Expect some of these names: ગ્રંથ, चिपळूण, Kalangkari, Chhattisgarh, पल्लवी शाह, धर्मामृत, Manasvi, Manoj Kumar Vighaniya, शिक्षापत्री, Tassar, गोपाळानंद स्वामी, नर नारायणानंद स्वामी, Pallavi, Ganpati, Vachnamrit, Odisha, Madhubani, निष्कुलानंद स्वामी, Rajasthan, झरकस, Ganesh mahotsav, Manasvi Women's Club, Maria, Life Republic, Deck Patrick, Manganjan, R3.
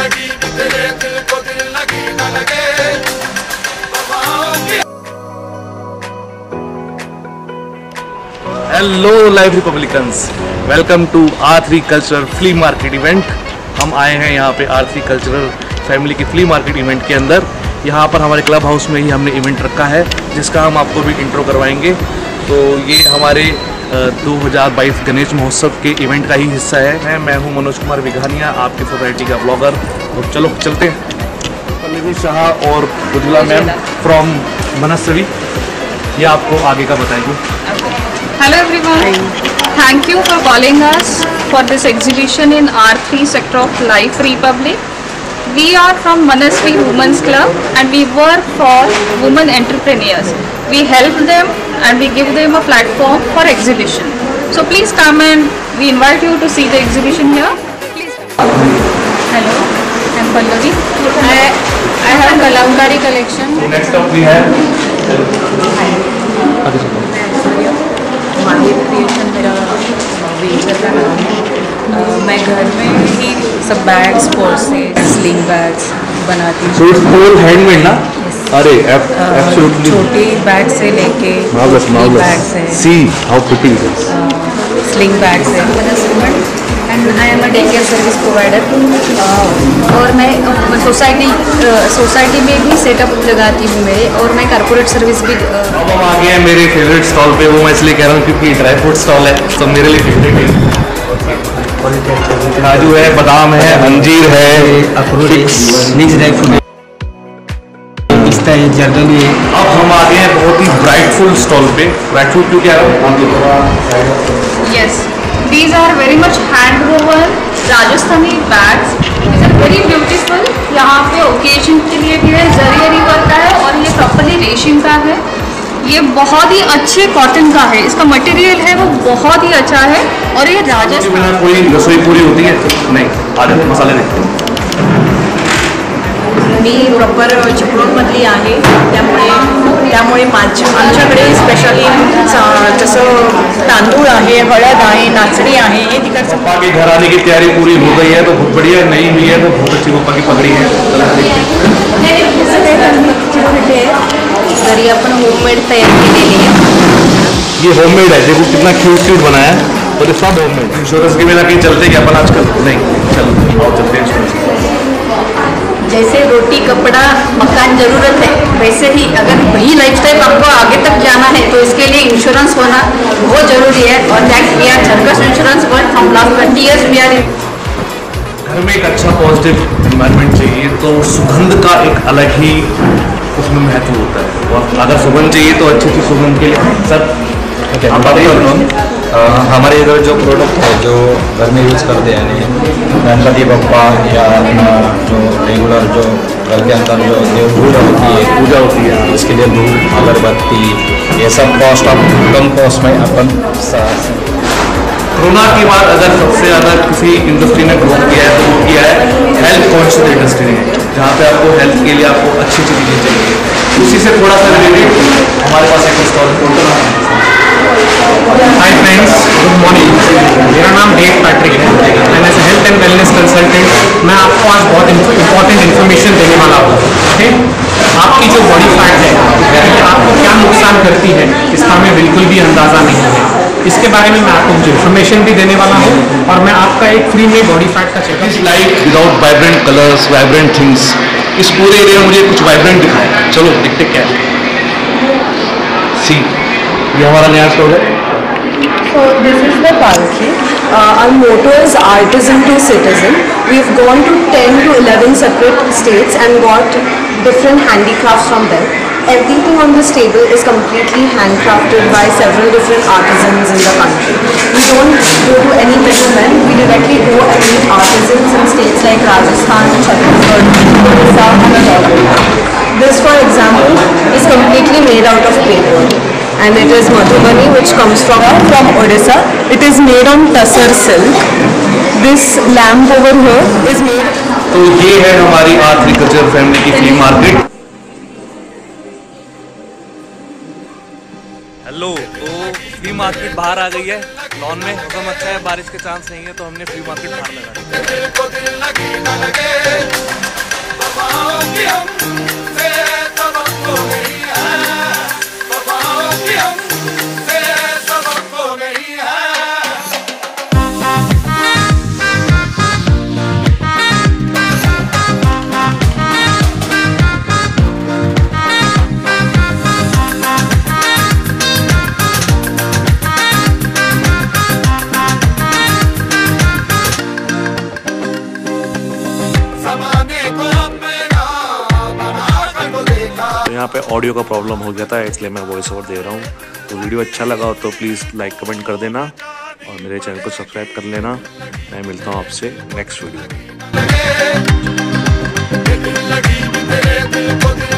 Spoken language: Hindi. लगी तेरे दिल को दिल लगी न लगे hello life Republicans, welcome to R3 cultural flea market event. हम आए हैं यहाँ पे R3 कल्चरल फैमिली की फ्ली मार्केट इवेंट के अंदर। यहाँ पर हमारे क्लब हाउस में ही हमने इवेंट रखा है जिसका हम आपको भी इंट्रो करवाएंगे। तो ये हमारे 2022 गणेश महोत्सव के इवेंट का ही हिस्सा है। मैं हूं मनोज कुमार विघानिया, आपकी सोसाइटी का ब्लॉगर। तो चलो चलते हैं। पल्लवी शाह और उज्ज्वला मैम फ्रॉम मनस्वी ये आपको आगे का बताएंगे। Hello everyone, thank you for calling us for this exhibition in R3 sector of life Republic. We are from Manasvi Women's Club and we work for women entrepreneurs. We help them and we give them a platform for exhibition. So please come and we invite you to see the exhibition here. Please come. Hello, I'm Pallavi. I have Kalangkari collection. So next up we have Maria creation मेरा वेज का नाम है। मैं घर में ही सब बैग्स, पर्सेस, स्लिंग बैग्स बनाती हूँ। So full handmade ना? अरे absolutely। छोटी बैग से लेके big बैग्स हैं। See how pretty it is। Sling bags हैं। And I am a day care service provider। और मैं सोसाइटी में भी सेटअप लगाती हूँ मेरे, और मैं कॉर्पोरेट सर्विस भी। अब हम आ गए हैं मेरे फेवरेट स्टॉल पे, वो मैं इसलिए कह रहा हूँ क्योंकि ड्राई फूड स्टॉल है, तो मेरे लिए फेवरेट है। काजू है, बादाम है, अंजीर है, अखरोट है, पिस्ता है, जर्दन है। अब हम आ गए हैं बहुत ही ब्राइटफुल स्टॉल पे। ब्राइटफुल क्यों कह रहा हूँ? Yes, these are very much hand woven Rajasthani bags. These are very beautiful. यहाँ पे ओकेजन के लिए भी है, जरियरी वर्क है, और ये प्रॉपरली रेशम का है। ये बहुत ही अच्छे कॉटन का है, इसका मटेरियल है वो बहुत ही अच्छा है। और ये राजस्थान बिना कोई रसोई पूरी होती है नहीं, आधे मसाले नहीं। मी प्रॉपर चिपळूणमधली आहे, त्यामुळे आमच्याकडे स्पेशली जसं तांदूळ आहे, हळद आहे, नाचणी आहे, हे तिकडचं। पप्पा के घर आने की तैयारी पूरी हो गई है तो बहुत बढ़िया, नहीं हुई है तो बहुत अच्छी पप्पा की पगड़ी है। घरी अपन होममेड तैयार केलेली आहे। ये होममेड है, देखो कितना क्यूट क्यूट बनाया है। और ये सब होममेड, इंश्योरेंस के बिना कहीं चलते क्या अपन आजकल? नहीं चलो, बहुत चलते हैं। जैसे रोटी, कपड़ा, मकान जरूरत है, वैसे ही अगर वही लाइफस्टाइल आपको आगे तक जाना है तो इसके लिए इंश्योरेंस होना बहुत जरूरी है। और दैट वी आर झरकस insurance world from last 20 years we are. घर में एक अच्छा पॉजिटिव एनवायरनमेंट चाहिए तो सुगंध का एक अलग ही उसमें महत्व होता है। और अगर सुगंध चाहिए तो अच्छी अच्छी सुगंध के लिए सर आप बताइए। हमारे इधर जो प्रोडक्ट है जो घर में यूज़ करते हैं, गणपति बप्पा या जो रेगुलर जो घर के अंदर जो पूजा होती है उसके लिए धूप, अगरबत्ती, ये सब कॉस्ट आप कम कॉस्ट में अपन। कोरोना के बाद अगर सबसे ज़्यादा किसी इंडस्ट्री ने ग्रोथ किया है तो वो किया है हेल्थ कॉन्शियस इंडस्ट्री ने, जहाँ पे आपको हेल्थ के लिए आपको अच्छी चीज़ें चाहिए। उसी से थोड़ा सा रिलेटेड हमारे पास एक stall photo. Hi friends, good morning. मेरा नाम डेक पैट्रिक है, मैं as health and wellness consultant. मैं आपको आज बहुत इंपॉर्टेंट इन्फॉर्मेशन देने वाला हूँ। आपकी जो बॉडी फैट है ये आपको क्या नुकसान करती है इसका हमें बिल्कुल भी अंदाज़ा नहीं है। इसके बारे में मैं आपको कुछ इन्फॉर्मेशन भी देने वाला हूँ, और मैं आपका एक फ्री में बॉडी फैट का checkup. Life without vibrant colours, vibrant things. इस पूरे एरिया में मुझे कुछ वाइब्रेंट दिखाया। चलो देखते क्या है। सी, ये हमारा नया स्टॉल है। So this is the pantry. Our motto is artisan to citizen. We've gone to 10 to 11 separate states and got different handicrafts from them. Everything on this table is completely handcrafted by several different artisans in the country. We don't go to any middlemen, we directly go and meet artisans in states like Rajasthan, Chhattisgarh, Odisha and all of that. This, for example, is completely made out of paper. And it is Madhubani, which comes from Odisha. It is made on Tassar silk. This lamp over here is made. So, ये है हमारी R3 कल्चर फैमिली की फ्ली मार्केट। हेलो, तो फ्ली मार्केट बाहर आ गई है। लॉन में मौसम अच्छा है, बारिश के चांस नहीं है, तो हमने फ्ली मार्केट बाहर लगा दी। यहाँ पे ऑडियो का प्रॉब्लम हो गया था, इसलिए मैं वॉइस ओवर दे रहा हूँ। तो वीडियो अच्छा लगा हो तो प्लीज़ लाइक कमेंट कर देना और मेरे चैनल को सब्सक्राइब कर लेना। मैं मिलता हूँ आपसे नेक्स्ट वीडियो में।